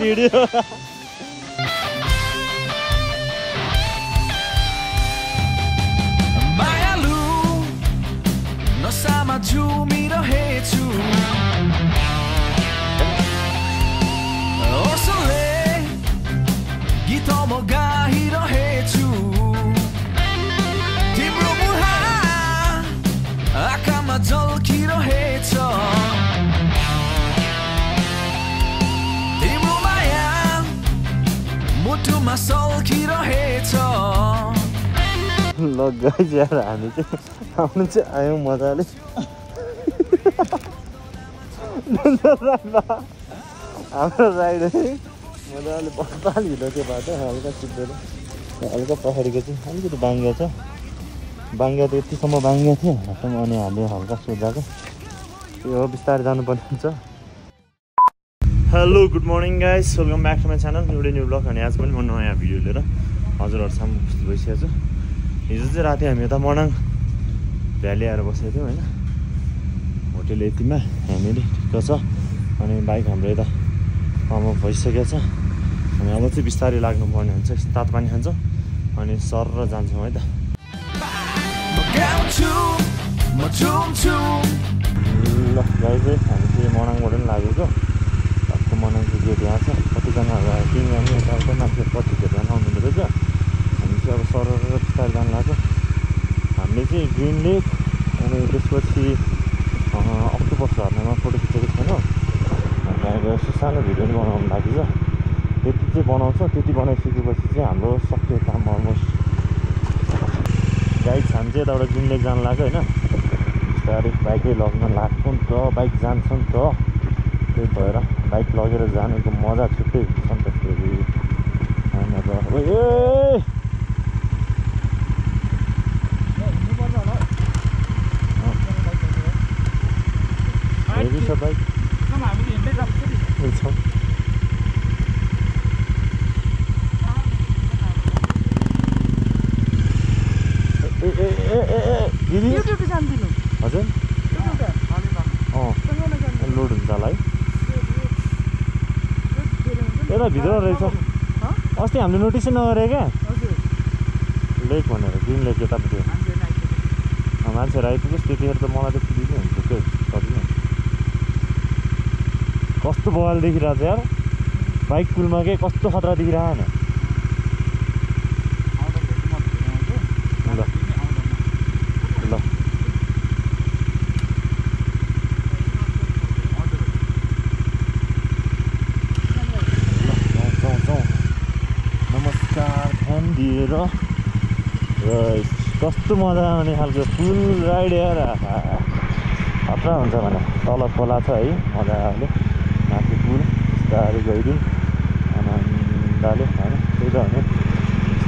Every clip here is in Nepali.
Video. Look guys, yeah, I'm motherless. I'm riding. Motherless, Bali. Look at that. Halka hello, good morning guys. Welcome back to my channel. New vlog and as well, I video later. This is the night. I was morning. Early hour was there. I hotel late. I family. Because I bike. I am ready. I am voice because I am also 20 lakh number. I am just 7 hands. I am sorry. I am sorry. I am I'm Green Lake and this was the octopus. I'm going to go to the house. I am going to go to the house. Cost to ball the Hirazer, bike Kulmage, cost to Hadra the Hirana. Namaskar, Handira. Cost to Mother and have the full ride here. Around the Tala Polata, Mother. Star guiding and I'm Dali, and on it.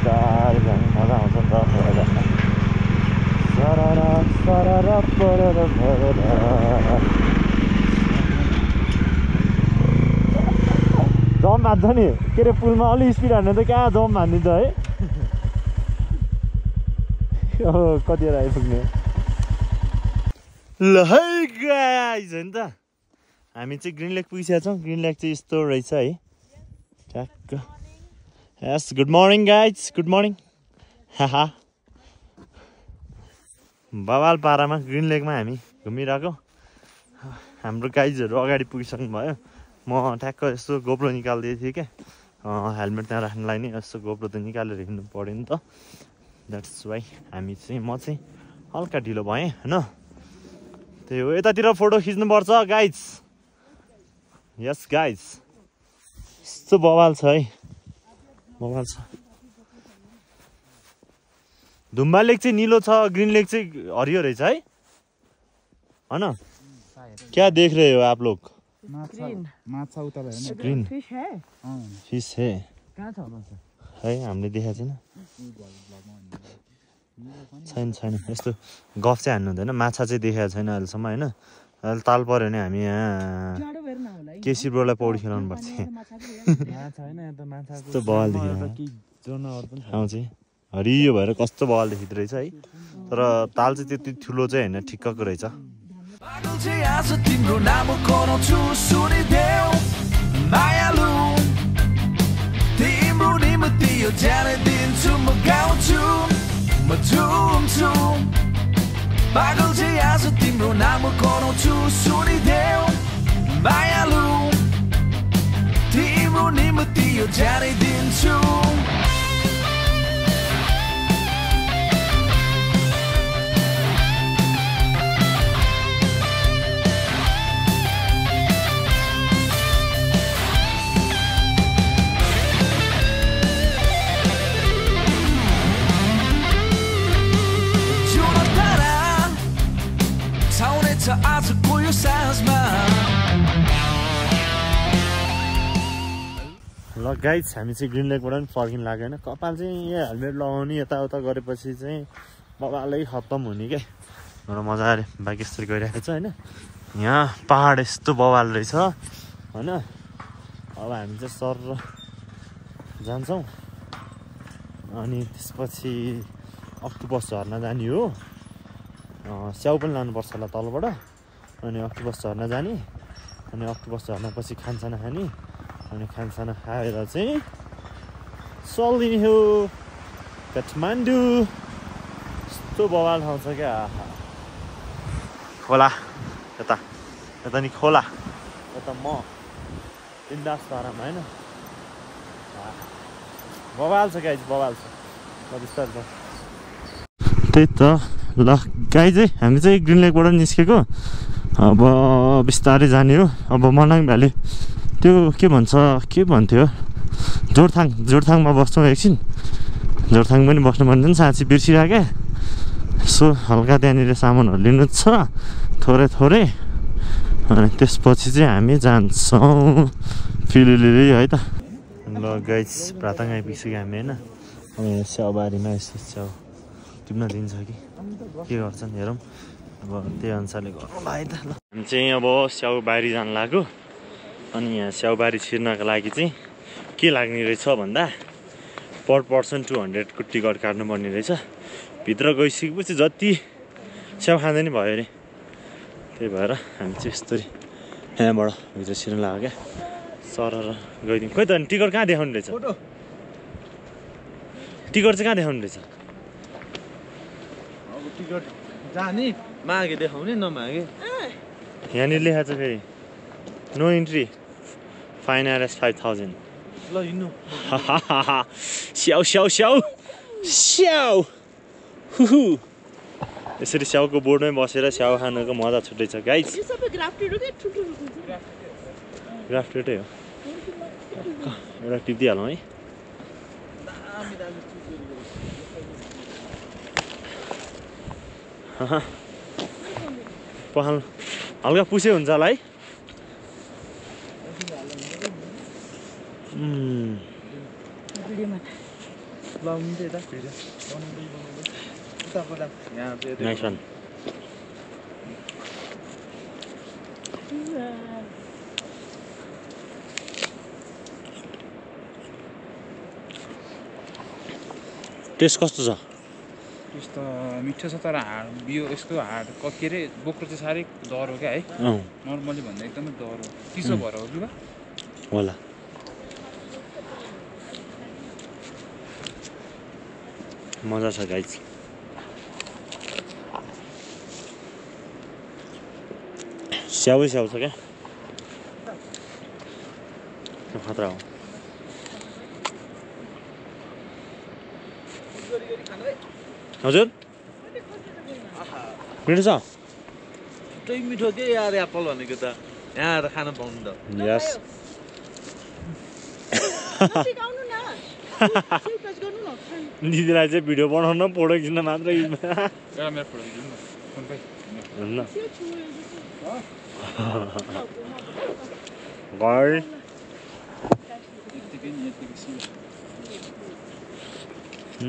Star and around the top of the Sarara, Sarara, Sarara, Sarara. Don't matter, get a full molly speed under the car, don't man, did I? Oh, got your eye from me. Hey guys, and that. I mean, it's a Green Lake piece. Green Lake is store right side. Yes, good morning, guys. Good morning. Haha. Babal Parama, Green Lake, Miami. Gumirago. I'm the guys that are already pushing by. More attackers to go to the helmet and lining us to go to the Nicality in the Porinto. That's why I'm eating Motsi. All Catilo by no. The way that a photo is number, guys. Yes, guys. So, Bobal Sai. Bobal Sai. Dumba Lake, Nilo Sai, Green Lake, or your age, eh? Anna? Kya dekh rahe ho aap log? Green. Matcha utala hai. Green. Fish hai. Fish hai. Kahan tha matcha? Hai, hamne dekha chha na. Chaina, chaina. Yesto golf chai hannu hundaina. Matcha chai dekha chaina ahilesamma haina. Tal paryo ni hami yaha. KC ब्रोलाई पौडी खेलाउनु पर्छ कस्तो बल देखियो हरियो भएर कस्तो बल देखिदै रहेछ है तर ताल चाहिँ त्यति ठुलो चाहिँ हैन ठिक्कक रहेछ ल गाइस हामी चाहिँ ग्रीन लेकबाट पनि फर्किन लाग्यो हैन कपाल चाहिँ यहाँ हेलमेट लगाउने यताउता गरेपछि चाहिँ बबालै खत्तम हुने के र मजाले बाइक यसरी गइराखेको छ हैन यहाँ पहाड यस्तो बवाल रहेछ हैन अब हामी चाहिँ सर जान्छौं अनि त्यसपछि अक्टोपस झर्ना जाने हो स्याउ पनि लानुपर्छ होला तलबाट अनि अक्टोपस झर्ना जाने अनि अक्टोपस झर्नापछि खानसाना खानी अनि खानसाना खाएर चाहिँ चल्दिने हो काठमाडौँ यस्तो बवाल ठाउँ छ क्या खोला यता यता नि खोला यता म इन्दास धारामा हैन बवाल छ गाइज बवाल छ बिस्तारै त्यही त ल गाइज हामी चाहिँ ग्रीन लेकबाट निस्केको अब बिस्तारै जाने हो अब मनाङ भ्याली त्यो के भन्थ्यो जोरथाङ जोरथाङमा बस्छौँ एकछिन जोरथाङ पनि बस्नु भन्छ नि साँच्ची बिर्सिराखे यसो हल्का त्यहाँनिर सामानहरू लिनु छ थोरै थोरै अनि त्यसपछि चाहिँ हामी जान्छौँ फिलिलिली है त ल गाइस प्रातङ आइपुग्यो हामी हैन स्याउबारीमा यस्तो स्याउ टिप्न दिन्छ कि के गर्छन् हेरौँ अब त्यही अनुसारले गरौँ है त ल हामी चाहिँ अब स्याउबारी जान लाग्यो अनि यहाँ स्याउबारी छिर्नका लागि चाहिँ के लाग्ने रहेछ भन्दा पर पर्सन 200 को टिकट काट्नुपर्ने रहेछ भित्र गइसकेपछि जति स्याउ खाँदै नि भयो अरे त्यही भएर हामी चाहिँ यसरी यहाँबाट भित्र छिर्न लाग्यो क्या सरर गइदिउँ खोइ त अनि टिकट कहाँ देखाउनु रहेछ टिकट चाहिँ कहाँ देखाउनु रहेछ अब टिकट जाने मागे देखाउने नमागे यहाँनिर लेखा छ फेरि नो इन्ट्री फाइन आरएस 5000 ल हिँड्नु स्याउ स्याउ स्याउ स्याउ हुहु यसरी स्याउको बोर्डमै बसेर स्याउ खानको मजा छुट्टै छ गाइस यो सबै ग्राफ्टेड हो के ठुल्ठुलो ग्राफ्टेडै हो एउटा टिप दिइहालौँ है पखाल्नु हल्का पुसे हुन्छ होला है Nice one. Taste kasto cha? Taste mitho cha tara bio yesko hard kere bokro cha sare dor ho kya hai? Normally bhanda ekdamai dor ho. Tiso bhar ho ki ba? Hola. मजा छ गाइस स्याउ स्याउ छ क्या खतरा हो हजुर मिठो छ त्यही मिठो के यार एप्पल भनेको त यहाँ खान पाउनु त यस सिकाउनु न टच गर्नु न दिदीलाई चाहिँ भिडियो बनाउन फोटो खिच्न मात्र युज एउटा मेरो फोटो खिच्नु न फोन पै ल गाइ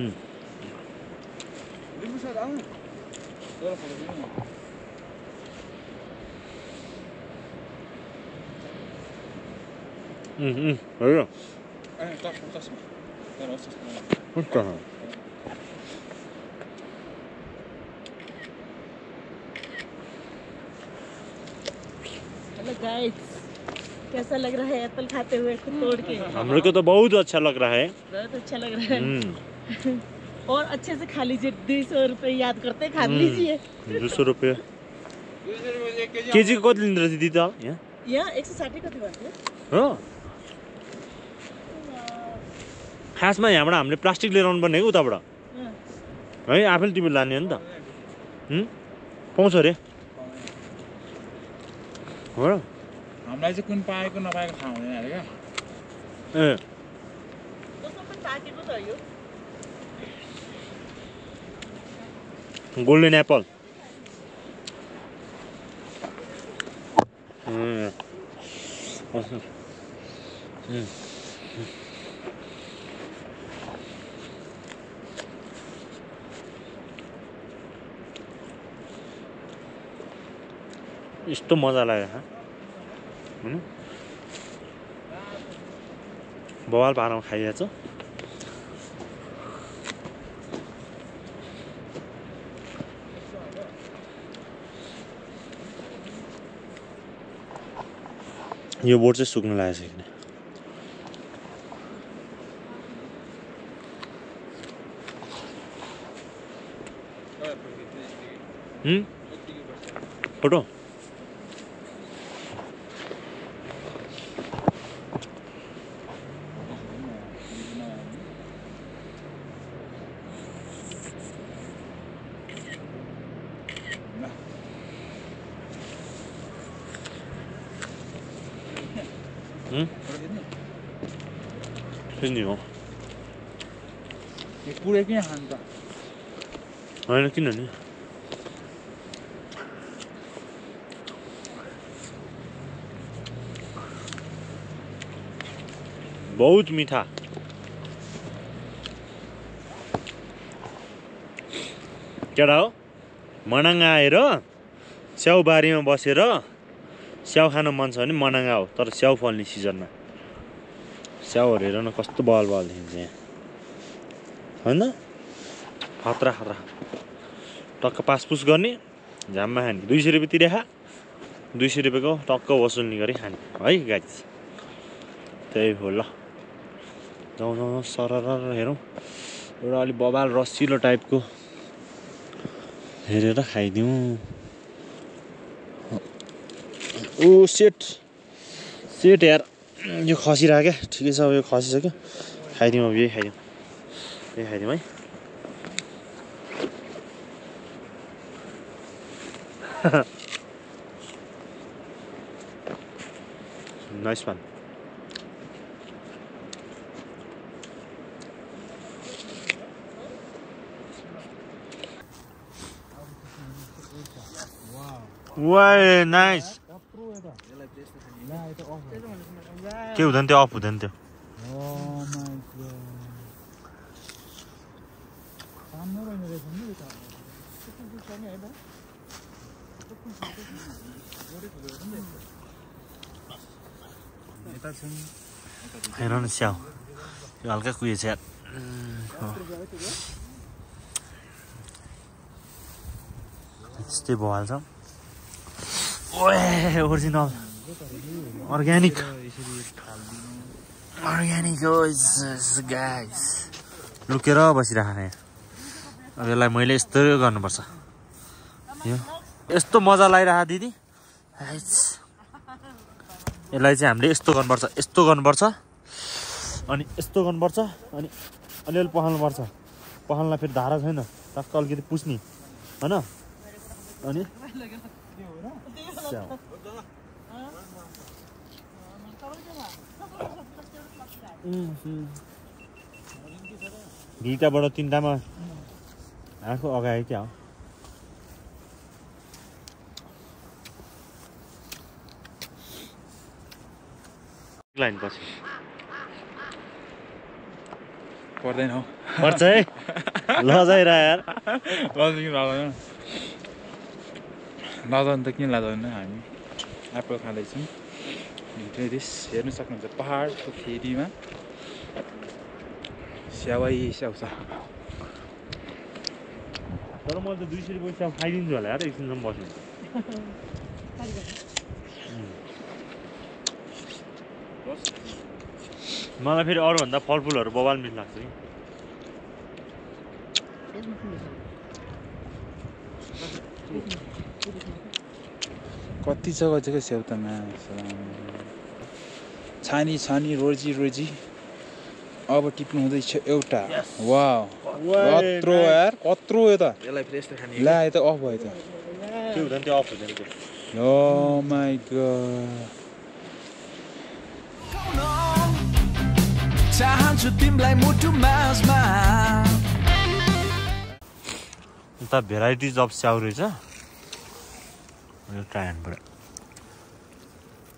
लिम्बु सर आउनु एउटा फोटो खिच्नु 맛있다. हेलो गाइस, कैसा लग रहा है एप्पल खाते हुए तोड़ के? हम लोग को तो बहुत अच्छा लग रहा है, बहुत अच्छा लग रहा है। और अच्छे से खा लीजिए, 200 रुपये याद करते खा लीजिए। 200 रुपये केजी को लिंदर जी दीदा यहाँ 160 का थियो। खासमा यहाँबाट हामीले प्लास्टिक लिएर आउनु पर्ने हो उताबाट, है आफैले तिमी लाने हो नि त। पाउँछ रे हो र, हामीलाई चाहिँ कुन पाएको नपाएको थाहा हुँदैन अरे। क्या त्यो सबै पाकेको त हो। गोल्डन एप्पल यस्तो मजा लाग्यो हैन। बवाल भाँडामा खाइरहेछ। यो बोट चाहिँ सुक्न लागेछ किन? फोटो यो पुरै किन खान्छ? होइन किनभने बहुत मिठा। केटा हो मनाङ आएर स्याउ बारीमा बसेर स्याउ खान मन छ भने मनाङ आऊ, तर स्याउ फल्ने सिजनमा। स्याउहरू हेर न कस्तो बल बल देखिन्छ यहाँ, होइन? खतरा खतरा टक्क पासपुस गर्ने, झाममा खाने। 200 रुपियाँ तिरेखा, 200 रुपियाँको टक्क वसुल्ने गरी खाने है गाइस। त्यही हो। ल जाउँ जाउँ सरर हेरौँ एउटा अलि बबाल रसिलो टाइपको हेरेर खाइदिउँ। ओ सेट सेट यार, यो खसिरहेको क्या? ठिकै छ, अब यो खसिसक्यो। खाइदिउँ अब यही खाइदिउँ, यही खाइदिउँ है। Nice one. वाइ नाइस। के हुँदैन त्यो? अफ हुँदैन त्यो। हेर न स्याउ यो हल्का कुहियो छ यार। त्यस्तै भइहाल्छ। ओए ओरिजिनल organic, organic guys. लुकेर बसिराख्नु यहाँ। अब यसलाई मैले यस्तो गर्नुपर्छ। यो यस्तो मजा लागिरहेको दिदी। यसलाई चाहिँ हामीले यस्तो गर्नुपर्छ, यस्तो गर्नुपर्छ, अनि यस्तो गर्नुपर्छ, अनि अलिअलि पखाल्नुपर्छ। पखाल्न फेरि धारा छैन, टक्क अलिकति पुस्ने, होइन? अनि दुईटाबाट तिनटामा आँखो अगायो क्या हो। लाइन पछि पर्दैन हौ, पर्छ है। लजाइरा यार, लजाउनु त किन लाँदैन। हामी एप्पल खाँदैछौँ। this here is a part of Hedima. Siawai Siausa. I don't want to do shit with some hiding to a ladder. It's in the motion. Malapit or on the purple or bowl midnight. कति जग्गा जग्गा स्याउ त म छानी छानी रोजी रोजी अब टिप्नु हुँदैछ एउटा वाउ कत्रो यार कत्रो यो त यसलाई फ्रेस त खाने ला यो त अफ भयो त के हुँदैन त्यो अफ हुँदैन यो ओ माय गॉड चाहन्छु तिमलाई मुटु माझमा त भेराइटिज अफ स्याउ रहेछ We'll try and put it.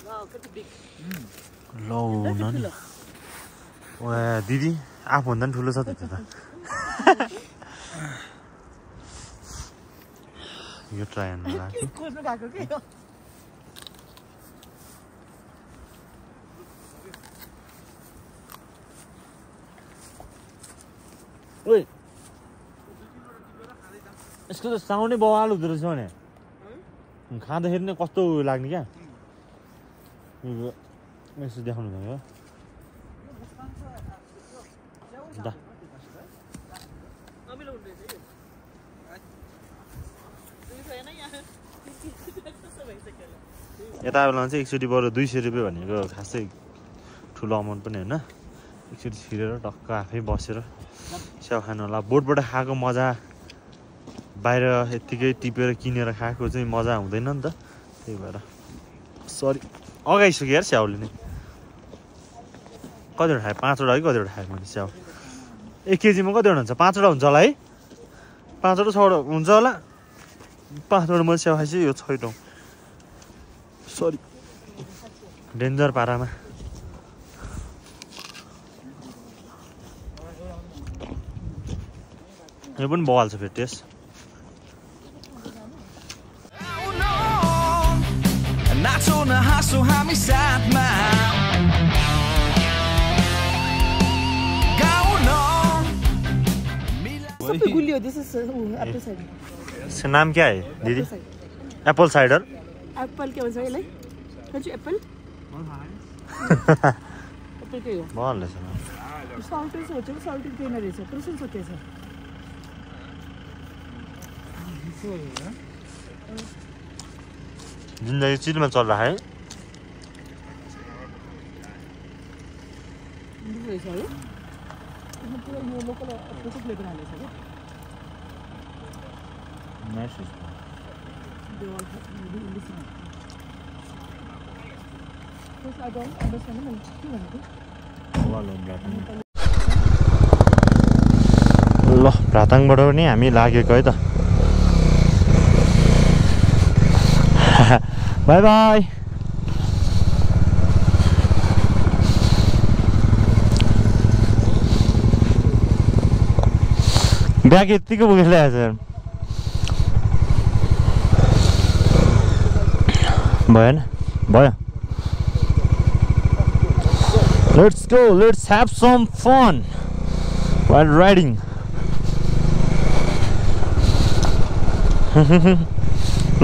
Wow, pretty big. Low, none. Well, Didi, I want them to lose at it. You try and like it. Wait. It's because the sound of all of the reason. खाँदा हेर्ने कस्तो लाग्ने क्या यो यसो देखाउनु भयो दा नमिलो हुन्छ है यता बेला चाहिँ एकचोटी बरु 200 रुपैयाँ भनेको खासै ठुलो अमाउन्ट पनि हैन एकचोटी छिरेर टक्क आफै बसेर स्याउ खानला बोटबाट खाएको मजा बाहिर यतिकै टिपेर किनेर खाएको चाहिँ मजा हुँदैन नि त त्यही भएर सरी अगाइसक्यो यार स्याउले नि कतिवटा खायो पाँचवटा है कतिवटा खायो मैले स्याउ एक केजीमा कतिवटा हुन्छ पाँचवटा हुन्छ होला है पाँचवटा छवटा हुन्छ होला पाँचवटा मैले स्याउ खाइसकेँ यो छैटौँ सरी डेन्जर पारामा यो पनि बवाल छ फेरि टेस्ट So हामी साथमा गाउन मिला सबै गुलियो दिस इज एप्पल साइडर यसको नाम के हो दिदी एप्पल साइडर एप्पल के भन्छ यसलाई हजुर एप्पल एप्पल के हो भन्नुस् न साल्टी सोच्यो साल्टी पेन रहेछ प्रोसेस सोच्यो सर यसो हो जिन्दगी चिजमा चल रहा है ल प्राताङबाट पनि हामी लागेको है त Bye bye. Back it, think of it later. Boy, boy. Let's go. Let's have some fun while riding.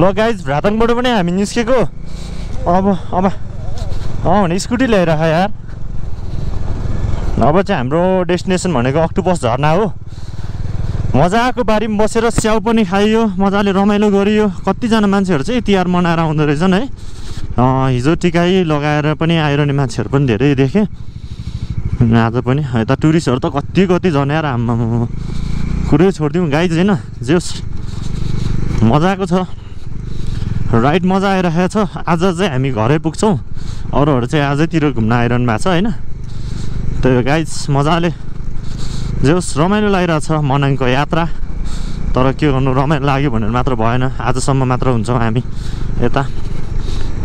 Look guys, Ratang Bodavane, I mean, you should go. Oh, it's good later. I am bro destination. Monaco octopus are now Mozako Barim Bosera, Siauponi, Hayo, Mozali Romelo Gorio, Cotizan Mansers, ATR Mon around the reason, eh? Izotica, Logaraponi, Iron Mansher, Punde, Deke, Nazaponi, the tourist or the Cotigot is on air. I'm curious for you guys in Zeus Mozako. Right, मजा आइरहेको छ आज चाहिँ हामी घरै पुग्छौं अरूहरु चाहिँ आजैतिर घुम्न आइरहनु भएको छ हैन त्यो गाइस मजाले जोस रमाइलो लागिरहेछ मनाङको यात्रा तर के गर्नु रमाइलो लाग्यो भनेर मात्र भएन आजसम्म मात्र हुन्छौं हामी यता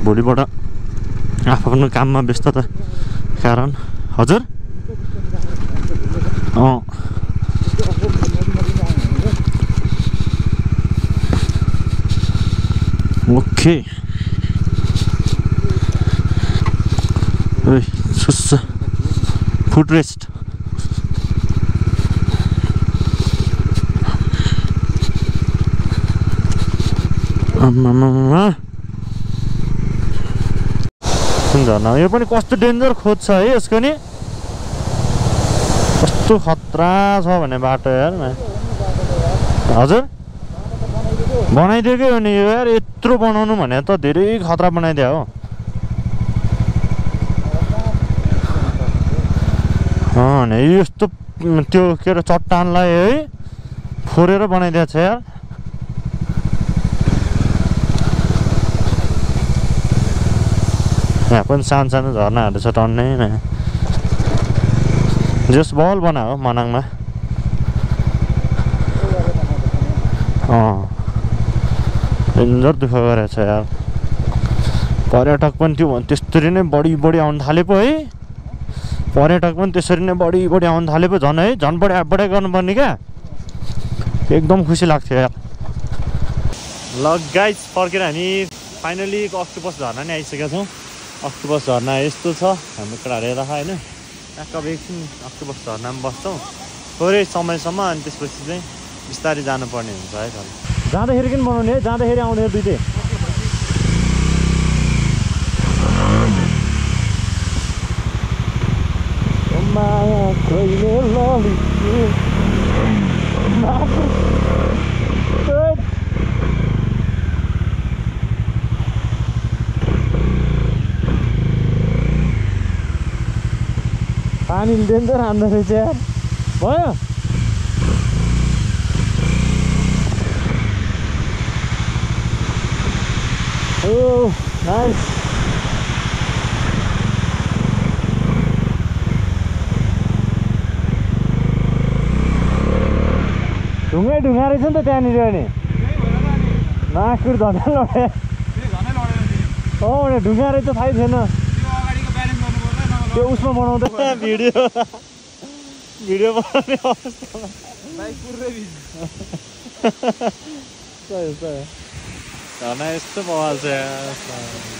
भोलिबाट आफ्नो काममा व्यस्तता कारण हजुर Okay. footrest. Now you can cost danger Hotsa is cunning. Too hot trash over about there. Other Bonai did you anywhere? It true Bonomanetta did it hot up an idea. Oh, and I used to get a short tan like for your bonnet that's here. Sans and or not, it's on name. Just ball one out, Manang. Oh, in the river, it's here. Paratak 21 is to body on Halipoi. Paratak 1 is to body on Halipon, eh? John Body Abagon Boniga. Take them Husilak here. Log guys, forget any. Finally, octopus done, and I said. Octopus झरना यस्तो छ हाम्रो केटाहरुले हैन टक्क एकछिन octopus झरनामा बस्छौ थोरै समयसम्म अनि त्यसपछि चाहिँ बिस्तारै जानु पर्ने हुन्छ है झरना जाँदाखेरि किन बनाउने जाँदाखेरि आउने दुईटै अम्मा कोइले लली I'm in danger under the chair. What? Oh, nice. Dunga isn't the tanny journey. Nah, good on. Oh, the Dunga is the five dinner. उसमा बनाउँदा भिडियो बनाउने अवस्था बाइक पुरै भिज्छ सही सही झरना यस्तो बवाल छ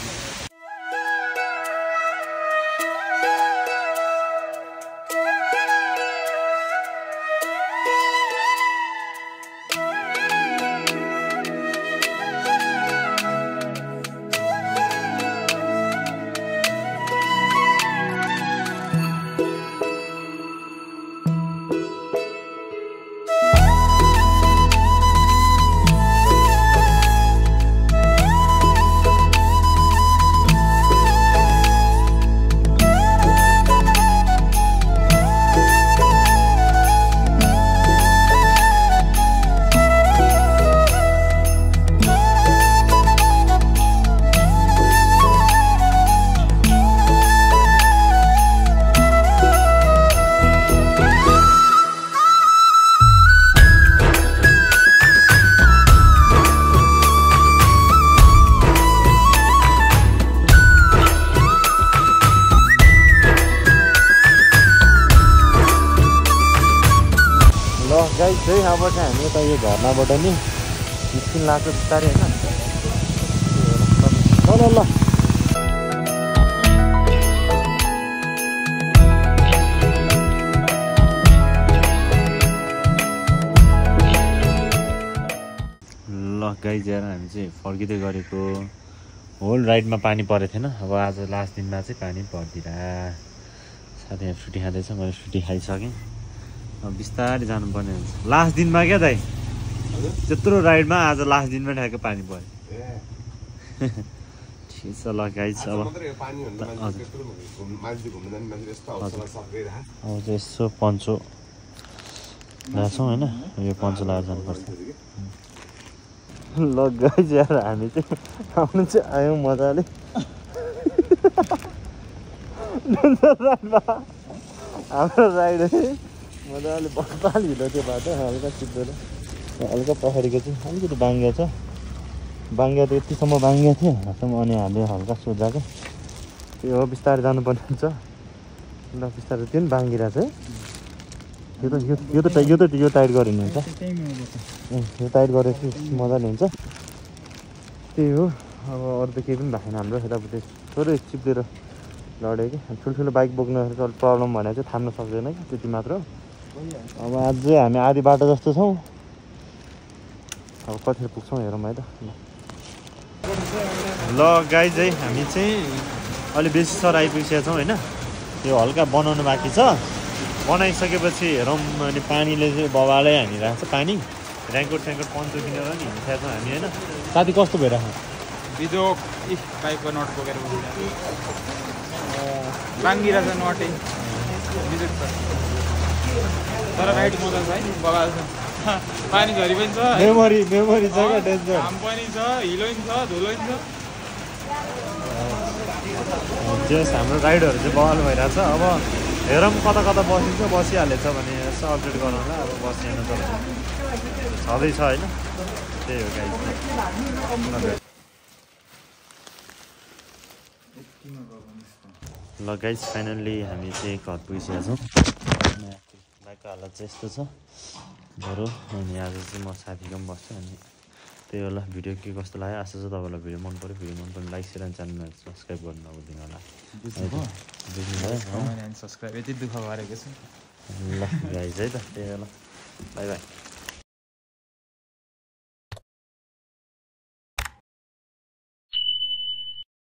Botany, you still lack of study. Look, guys, I'm saying, forget the Goriko. All right, my pani poratina was the last in Nazi pani potida. Saturday, 50 had some 50 high socking. Bistar is on bonus. Last in my gather. Jetro ride ma as the last दिन में ढाके पानी पड़े। ठीक साला guys अब। अब जैसे पांचो लासों है ना ये पांचो लासन करते हैं। लोग guys यार हमने तो आयो मजा ले। नंदर ride मा हमारा ride है मजा ले बहुत पाली लोटे बात है हल्का चिपड़े अलग पहाड़ी के चीज़ अलग तो बांग्या था, बांग्या तो इतनी समय बांग्या थी, ऐसा माने आधे हल्का सोच जाके, ये अब बिस्तार जाने पड़ने चा, ना बिस्तार तीन बांगी रहते, ये तो टाइट कर रही नहीं था, ये टाइट कर रही थी मजा नहीं था, तो ये और तो केवल बाहर नाम रहा है तब तो थोड़े चिप दे रहा, लड्यो के ठुलठुलो बाइक बोक्नेहरुको प्रब्लम भने चाहिँ थाम्न सक्दैन के त्यति मात्र हो। अब आज हामी आधी बाटो जस्तो छौ। अब कति पुग्छौं हेरौं है त। ल गाइज है हामी चाहिँ अलि बेसी सर आइपुगेका छौं हैन। यो हल्का बनाउन बाकी छ। बनाइसकेपछि हेरौं अनि पानीले चाहिँ बवालै हानिरहेछ पानी। रेनकोट सेनकोट पन्चो किनेर नि हिँडेका छौं हामी हैन। साथी कस्तो भइराछ? बिजो इफ बाइक नट बोकेर हिँड्छ। बाङ्गिरा छ नटे बिजोक छ तर राइड मजा छ है बगाल छ पानी झरी पनि छ मेमोरी मेमोरी छ के टेन्सन काम पनि छ हिलोइन छ धुलोइन छ जस हाम्रो राइडहरु चाहिँ बगाल भइरा छ। अब हेरौं कता कता बसिन्छ बसिहालेछ भने यसो अपडेट गरौँला अब बसिहाल्नु त छदै छ हैन त्यही हो गाइस। ल गाइज फाइनल्ली हामी चाहिँ घर पुगिसकेका छौँ। बाइकको हालत चाहिँ यस्तो छ बरु अनि आज चाहिँ म साथीको पनि बस्छु अनि त्यही होला। भिडियो के कस्तो लाग्यो आशा छ तपाईँलाई भिडियो मन पऱ्यो। भिडियो मन पऱ्यो लाइक सेयर अनि च्यानलमा सब्सक्राइब गर्नु नभुल्दिनु होला। सब्सक्राइब यति दुःख गरेको छु ल गाइज है त त्यही होला बाई बाई।